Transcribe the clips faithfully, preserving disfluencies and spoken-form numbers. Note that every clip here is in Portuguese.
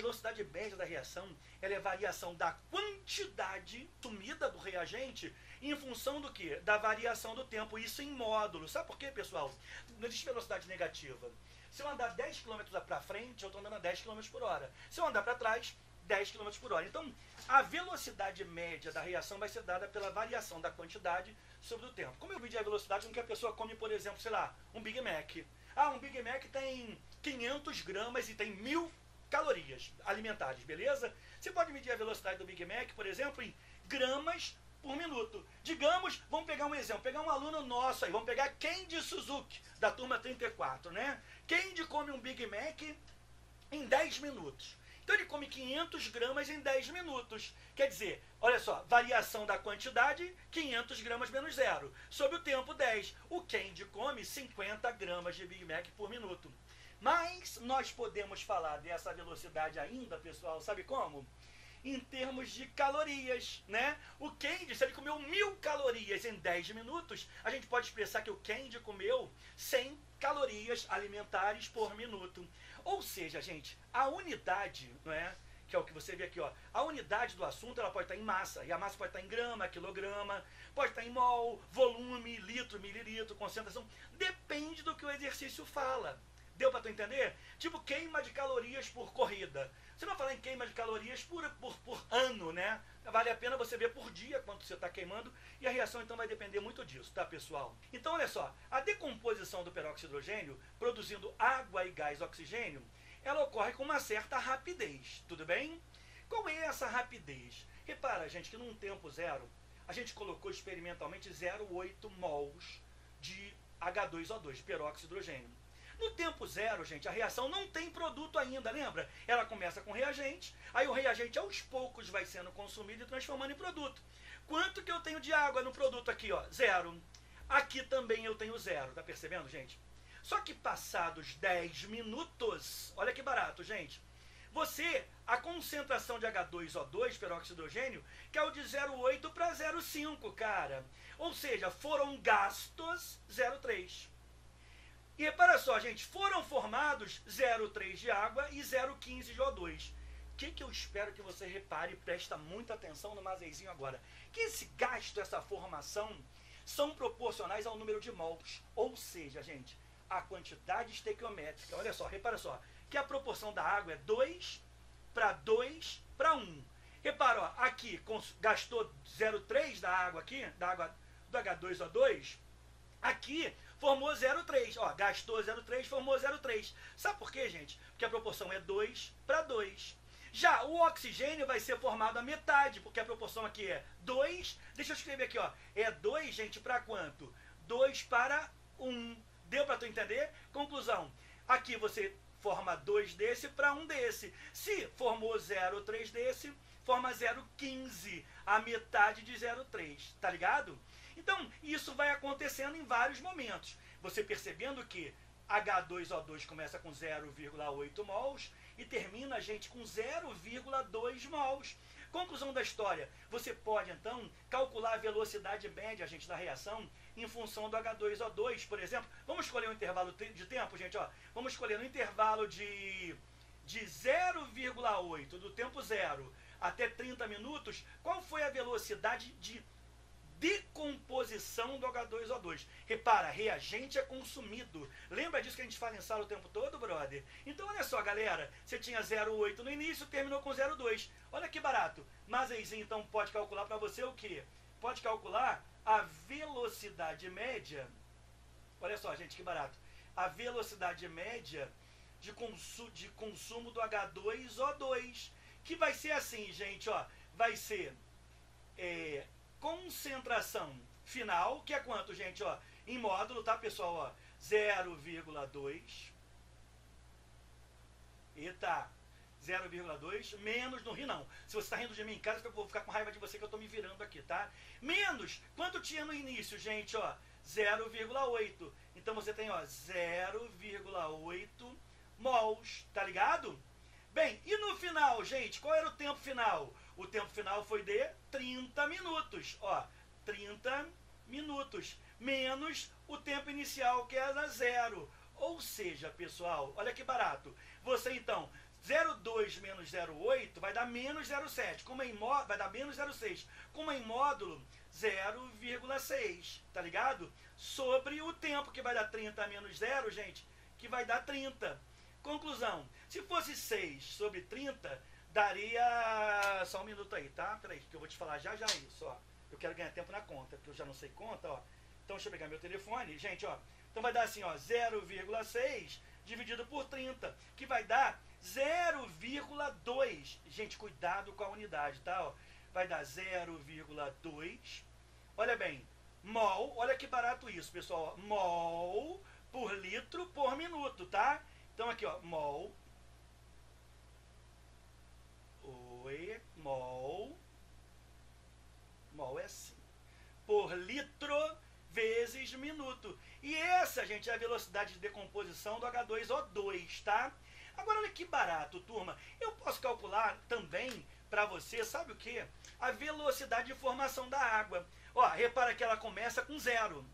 velocidade média da reação ela é a variação da quantidade sumida do reagente em função do quê? Da variação do tempo. Isso em módulos. Sabe por quê, pessoal? Não existe velocidade negativa. Se eu andar dez quilômetros para frente, eu estou andando a dez quilômetros por hora. Se eu andar para trás, dez quilômetros por hora. Então, a velocidade média da reação vai ser dada pela variação da quantidade sobre o tempo. Como eu vi a velocidade com que a pessoa come, por exemplo, sei lá, um Big Mac. Ah, um Big Mac tem quinhentas gramas e tem mil calorias alimentares, beleza? Você pode medir a velocidade do Big Mac, por exemplo, em gramas por minuto. Digamos, vamos pegar um exemplo, pegar um aluno nosso aí, vamos pegar Kendy Suzuki, da turma trinta e quatro, né? Kendy come um Big Mac em dez minutos. Então ele come quinhentas gramas em dez minutos. Quer dizer, olha só, variação da quantidade, quinhentas gramas menos zero. Sobre o tempo, dez. O Kendy come cinquenta gramas de Big Mac por minuto. Mas nós podemos falar dessa velocidade ainda, pessoal, sabe como? Em termos de calorias, né? O Kendy, se ele comeu mil calorias em dez minutos, a gente pode expressar que o Kendy comeu cem calorias alimentares por minuto. Ou seja, gente, a unidade, não é? Que é o que você vê aqui, ó. A unidade do assunto, ela pode estar em massa, e a massa pode estar em grama, quilograma, pode estar em mol, volume, litro, mililitro, concentração, depende do que o exercício fala. Deu para tu entender? Tipo, queima de calorias por corrida. Você não vai falar em queima de calorias por, por, por ano, né? Vale a pena você ver por dia quanto você está queimando. E a reação, então, vai depender muito disso, tá, pessoal? Então, olha só. A decomposição do peróxido de hidrogênio, produzindo água e gás oxigênio, ela ocorre com uma certa rapidez, tudo bem? Qual é essa rapidez? Repara, gente, que num tempo zero, a gente colocou experimentalmente zero vírgula oito mols de H dois O dois, peróxido de hidrogênio. No tempo zero, gente, a reação não tem produto ainda, lembra? Ela começa com reagente, aí o reagente aos poucos vai sendo consumido e transformando em produto. Quanto que eu tenho de água no produto aqui, ó? Zero. Aqui também eu tenho zero, tá percebendo, gente? Só que passados dez minutos, olha que barato, gente. Você, a concentração de H dois O dois, peróxido de hidrogênio, caiu de zero vírgula oito para zero vírgula cinco, cara. Ou seja, foram gastos zero vírgula três. E repara só, gente, foram formados zero vírgula três de água e zero vírgula quinze de O dois. O que, que eu espero que você repare e presta muita atenção no Mazzeizinho agora? Que esse gasto, essa formação, são proporcionais ao número de mols. Ou seja, gente, a quantidade estequiométrica. Olha só, repara só, que a proporção da água é dois para dois para um. Repara, ó, aqui gastou zero vírgula três da água aqui, da água do H dois O dois. Aqui formou zero vírgula três, ó, gastou zero vírgula três, formou zero vírgula três. Sabe por quê, gente? Porque a proporção é dois para dois. Já o oxigênio vai ser formado a metade, porque a proporção aqui é dois. Deixa eu escrever aqui, ó, é dois, gente, para quanto? dois para um. Deu para tu entender? Conclusão, aqui você forma dois desse para um desse. Se formou zero vírgula três desse, forma zero vírgula quinze, a metade de zero vírgula três, tá ligado? Então, isso vai acontecendo em vários momentos. Você percebendo que H dois O dois começa com zero vírgula oito mols e termina, a gente, com zero vírgula dois mols. Conclusão da história, você pode, então, calcular a velocidade média, gente, da reação em função do H dois O dois, por exemplo. Vamos escolher um intervalo de tempo, gente, ó. Vamos escolher um intervalo de, de zero vírgula oito, do tempo zero, até trinta minutos. Qual foi a velocidade de decomposição do H dois O dois. Repara, reagente é consumido. Lembra disso que a gente fala em sala o tempo todo, brother? Então, olha só, galera. Você tinha zero vírgula oito no início, terminou com zero vírgula dois. Olha que barato. Mas aí, então, pode calcular para você o quê? Pode calcular a velocidade média. Olha só, gente, que barato. A velocidade média de, consu de consumo do H dois O dois. Que vai ser assim, gente, ó. Vai ser... É, concentração final, que é quanto, gente, ó, em módulo, tá, pessoal, ó, zero vírgula dois, eita, zero vírgula dois, menos, não ri não, se você tá rindo de mim em casa, eu vou ficar com raiva de você que eu tô me virando aqui, tá, menos, quanto tinha no início, gente, ó, zero vírgula oito, então você tem, ó, zero vírgula oito mols, tá ligado? Bem, e no final, gente, qual era o tempo final? O tempo final foi de trinta minutos, ó, trinta minutos, menos o tempo inicial, que era zero. Ou seja, pessoal, olha que barato, você então zero vírgula dois menos zero vírgula oito vai dar menos zero vírgula sete. Como é em módulo, vai dar menos zero vírgula seis. Como é em módulo, zero vírgula seis, tá ligado? Sobre o tempo, que vai dar trinta menos zero, gente, que vai dar trinta. Conclusão, se fosse seis sobre trinta, daria... Só um minuto aí, tá? Peraí, que eu vou te falar já já isso, ó. Eu quero ganhar tempo na conta, porque eu já não sei conta, ó. Então, deixa eu pegar meu telefone. Gente, ó. Então, vai dar assim, ó, zero vírgula seis dividido por trinta, que vai dar zero vírgula dois. Gente, cuidado com a unidade, tá? Ó, vai dar zero vírgula dois. Olha bem, mol, olha que barato isso, pessoal. Ó, mol por litro por minuto, tá? Então, aqui, ó, mol. Oi, mol. Mol é assim. Por litro vezes minuto. E essa, gente, é a velocidade de decomposição do H dois O dois, tá? Agora, olha que barato, turma. Eu posso calcular também para você, sabe o quê? A velocidade de formação da água. Ó, repara que ela começa com zero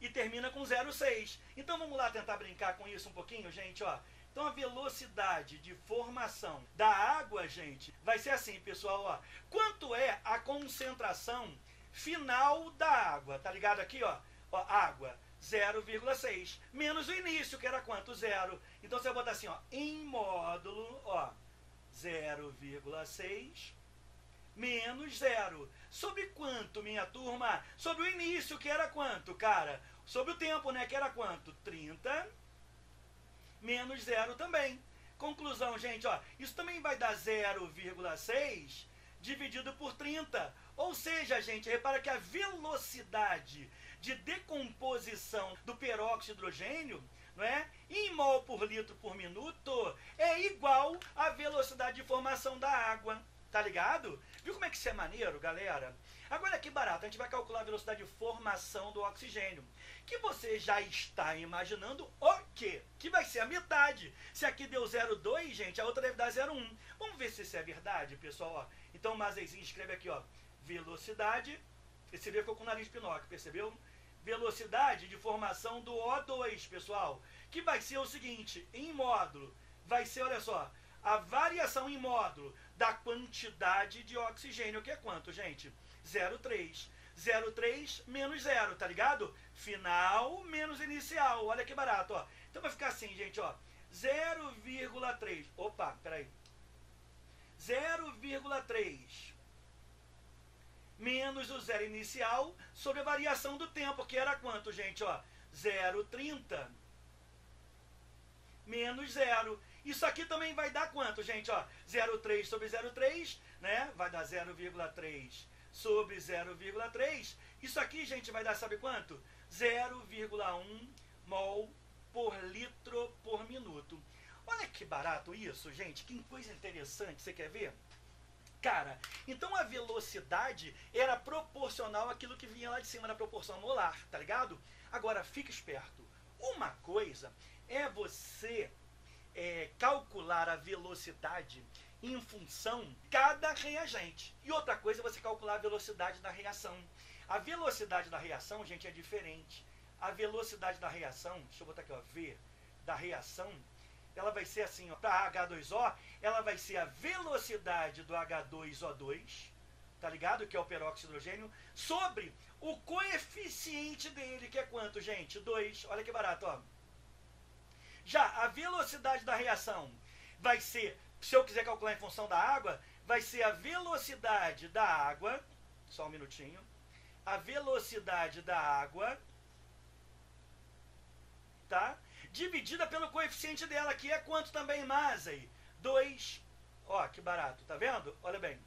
e termina com zero vírgula seis. Então, vamos lá tentar brincar com isso um pouquinho, gente, ó. Então, a velocidade de formação da água, gente, vai ser assim, pessoal, ó. Quanto é a concentração final da água? Tá ligado aqui, ó? Ó, água. zero vírgula seis, menos o início, que era quanto? zero. Então, você vai botar assim, ó, em módulo, ó, zero vírgula seis menos zero. Sobre quanto, minha turma? Sobre o início, que era quanto, cara? Sobre o tempo, né, que era quanto? trinta menos zero também. Conclusão, gente, ó, isso também vai dar zero vírgula seis dividido por trinta. Ou seja, gente, repara que a velocidade de decomposição do peróxido de hidrogênio, não é, em mol por litro por minuto, é igual à velocidade de formação da água, tá ligado? Viu como é que isso é maneiro, galera? Agora, que barato, a gente vai calcular a velocidade de formação do oxigênio, que você já está imaginando o quê? Que vai ser a metade. Se aqui deu zero vírgula dois, gente, a outra deve dar zero vírgula um. Vamos ver se isso é verdade, pessoal, ó. Então, o Mazzeizinho escreve aqui, ó, velocidade, você vê que ficou com o nariz de Pinóquio, percebeu? Velocidade de formação do O dois, pessoal, que vai ser o seguinte, em módulo, vai ser, olha só, a variação em módulo da quantidade de oxigênio, que é quanto, gente? zero vírgula três. zero vírgula três menos zero, tá ligado? Final menos inicial, olha que barato, ó. Então vai ficar assim, gente, ó, zero vírgula três, opa, peraí, zero vírgula três menos o zero inicial sobre a variação do tempo, que era quanto, gente? Ó, zero vírgula trinta menos zero. Isso aqui também vai dar quanto, gente? Ó, zero vírgula três sobre zero vírgula três, né? Vai dar zero vírgula três sobre zero vírgula três. Isso aqui, gente, vai dar, sabe quanto? zero vírgula um mol por litro por minuto. Olha que barato isso, gente. Que coisa interessante. Você quer ver? Cara, então a velocidade era proporcional àquilo que vinha lá de cima, na proporção molar, tá ligado? Agora, fique esperto. Uma coisa é você é, calcular a velocidade em função de cada reagente. E outra coisa é você calcular a velocidade da reação. A velocidade da reação, gente, é diferente. A velocidade da reação, deixa eu botar aqui, ó, V, da reação, ela vai ser assim, ó, para H dois O, ela vai ser a velocidade do H dois O dois, tá ligado? Que é o peróxido de hidrogênio, sobre o coeficiente dele, que é quanto, gente? dois, olha que barato, ó. Já a velocidade da reação vai ser, se eu quiser calcular em função da água, vai ser a velocidade da água, só um minutinho, a velocidade da água, tá? Dividida pelo coeficiente dela, que é quanto também, Mazzei? dois. Ó, que barato, tá vendo? Olha bem.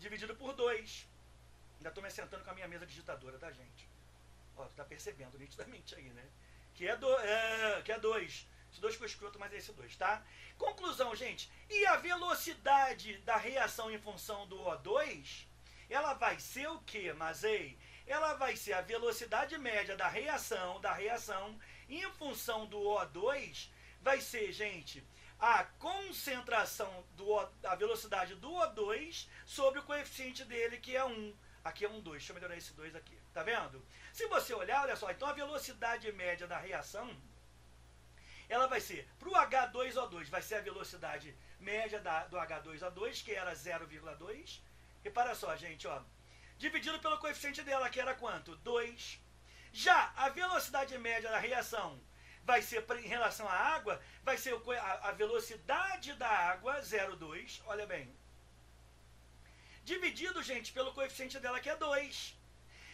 Dividido por dois. Ainda tô me sentando com a minha mesa digitadora, tá, gente? Ó, tu tá percebendo nitidamente aí, né? Que é dois. É, que é dois. Esse dois ficou escroto, mas é esse dois, tá? Conclusão, gente. E a velocidade da reação em função do O dois, ela vai ser o quê, Mazzei? Ela vai ser a velocidade média da reação, da reação, em função do O dois, vai ser, gente, a concentração, do O, a velocidade do O dois sobre o coeficiente dele, que é um. Aqui é um dois, deixa eu melhorar esse dois aqui, tá vendo? Se você olhar, olha só, então a velocidade média da reação, ela vai ser, para o H dois O dois, vai ser a velocidade média da, do H dois O dois, que era zero vírgula dois. Repara só, gente, ó. Dividido pelo coeficiente dela, que era quanto? dois. Já a velocidade média da reação vai ser, em relação à água, vai ser a velocidade da água, zero vírgula dois, olha bem. Dividido, gente, pelo coeficiente dela, que é dois.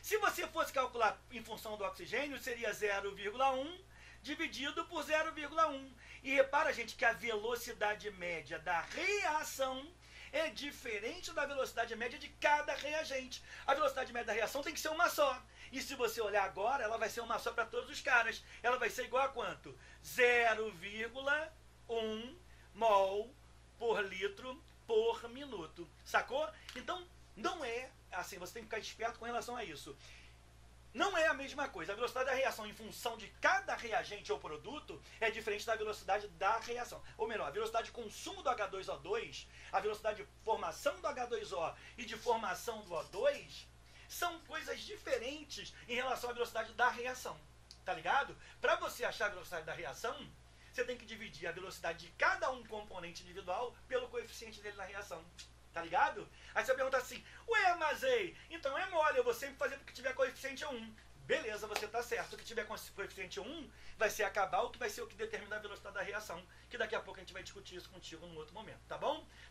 Se você fosse calcular em função do oxigênio, seria zero vírgula um dividido por zero vírgula um. E repara, gente, que a velocidade média da reação é diferente da velocidade média de cada reagente. A velocidade média da reação tem que ser uma só. E se você olhar agora, ela vai ser uma só para todos os caras. Ela vai ser igual a quanto? zero vírgula um mol por litro por minuto. Sacou? Então, não é assim, você tem que ficar esperto com relação a isso. Não é a mesma coisa. A velocidade da reação em função de cada reagente ou produto é diferente da velocidade da reação. Ou melhor, a velocidade de consumo do H dois O dois, a velocidade de formação do H dois O e de formação do O dois são coisas diferentes em relação à velocidade da reação. Tá ligado? Para você achar a velocidade da reação, você tem que dividir a velocidade de cada um componente individual pelo coeficiente dele na reação. Tá ligado? Aí você pergunta assim, ué, Mazzei, então é mole, eu vou sempre fazer porque tiver coeficiente um. Beleza, você tá certo. O que tiver coeficiente um vai ser a cabal, que vai ser o que determina a velocidade da reação, que daqui a pouco a gente vai discutir isso contigo num outro momento, tá bom?